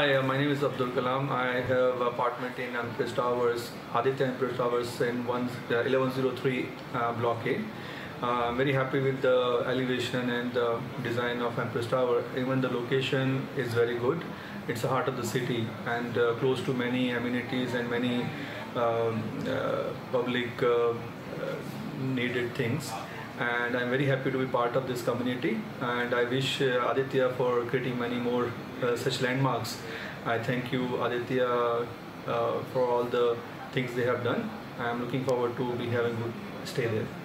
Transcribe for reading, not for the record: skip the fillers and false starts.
Hi, my name is Abdul Kalam. I have an apartment in Empress Towers, Aditya Empress Towers in 1103 Block A. I'm very happy with the elevation and the design of Empress Tower. Even the location is very good. It's the heart of the city and close to many amenities and many public needed things. And I'm very happy to be part of this community, and I wish Aditya for creating many more such landmarks. I thank you, Aditya, for all the things they have done. I'm looking forward to be having a good stay there.